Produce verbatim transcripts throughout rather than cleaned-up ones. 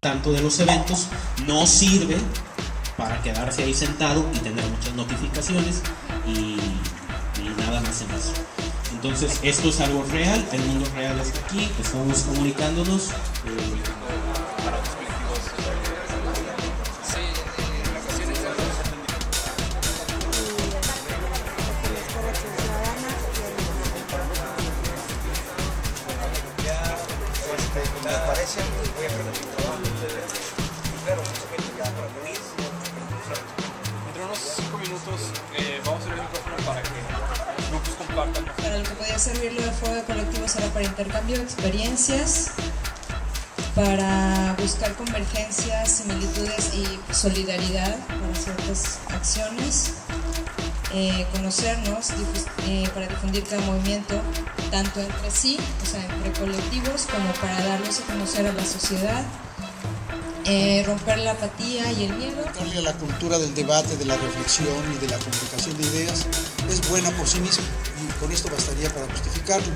tanto de los eventos, no sirve para quedarse ahí sentado y tener muchas notificaciones y, y nada más en eso. Entonces esto es algo real, el mundo real está aquí, estamos comunicándonos. Para lo que podía servirlo de foro de colectivos era para intercambio de experiencias, para buscar convergencias, similitudes y solidaridad para ciertas acciones, eh, conocernos eh, para difundir cada movimiento, tanto entre sí, o sea, entre colectivos, como para darnos a conocer a la sociedad, eh, romper la apatía y el miedo. Cambia la cultura del debate, de la reflexión y de la comunicación de ideas, es buena por sí misma. Con esto bastaría para justificarlo,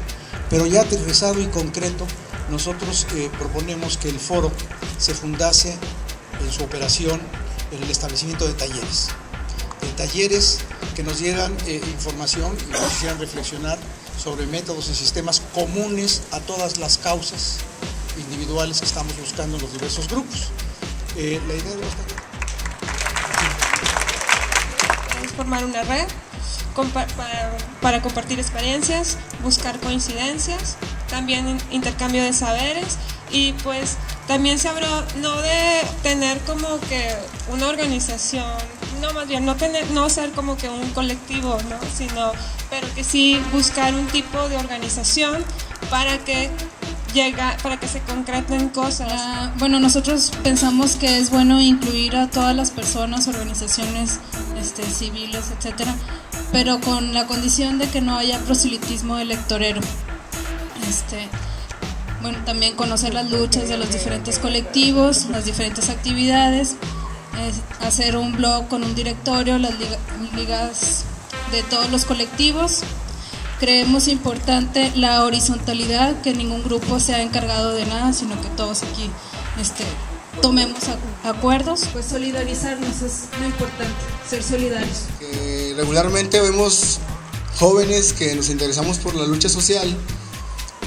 pero ya aterrizado y concreto, nosotros eh, proponemos que el foro se fundase en su operación en el establecimiento de talleres, de talleres que nos dieran eh, información y nos hicieran reflexionar sobre métodos y sistemas comunes a todas las causas individuales que estamos buscando en los diversos grupos. Eh, la idea de los talleres. Vamos a formar una red. Compa para, para compartir experiencias, buscar coincidencias, también intercambio de saberes, y pues también se habló no de tener como que una organización, no más bien no tener, no ser como que un colectivo, ¿no? Sino, pero que sí buscar un tipo de organización para que llega, para que se concreten cosas. Ah, bueno, nosotros pensamos que es bueno incluir a todas las personas, organizaciones este, civiles, etcétera, pero con la condición de que no haya proselitismo electorero. Este, bueno, también conocer las luchas de los diferentes colectivos, las diferentes actividades, hacer un blog con un directorio, las ligas de todos los colectivos. Creemos importante la horizontalidad, que ningún grupo se ha encargado de nada, sino que todos aquí este, tomemos acuerdos. Pues solidarizarnos es lo importante, ser solidarios. Eh, regularmente vemos jóvenes que nos interesamos por la lucha social,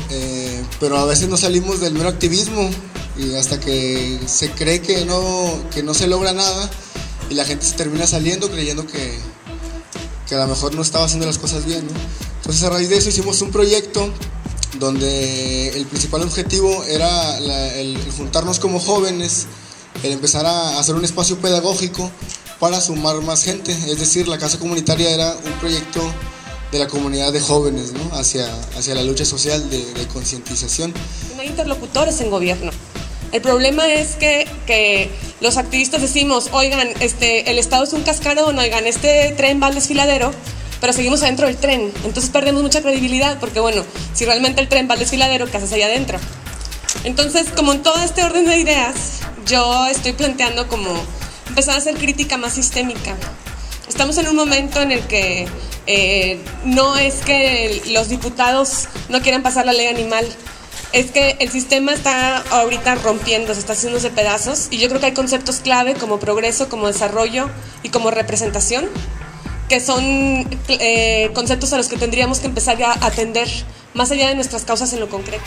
eh, pero a veces no salimos del mero activismo y hasta que se cree que no, que no se logra nada y la gente se termina saliendo creyendo que, que a lo mejor no estaba haciendo las cosas bien, ¿no? Entonces a raíz de eso hicimos un proyecto donde el principal objetivo era la, el, el juntarnos como jóvenes, el empezar a hacer un espacio pedagógico para sumar más gente, es decir, la Casa Comunitaria era un proyecto de la comunidad de jóvenes, ¿no? hacia, hacia la lucha social de, de concientización. No hay interlocutores en gobierno. El problema es que, que los activistas decimos, oigan, este, el Estado es un cascarón, oigan, este tren va al desfiladero, pero seguimos adentro del tren, entonces perdemos mucha credibilidad, porque bueno, si realmente el tren va al desfiladero, ¿qué haces allá adentro? Entonces, como en todo este orden de ideas, yo estoy planteando como empezar a hacer crítica más sistémica. Estamos en un momento en el que eh, no es que los diputados no quieran pasar la ley animal, es que el sistema está ahorita rompiendo, se está haciéndose pedazos, y yo creo que hay conceptos clave como progreso, como desarrollo y como representación, que son eh, conceptos a los que tendríamos que empezar ya a atender, más allá de nuestras causas en lo concreto.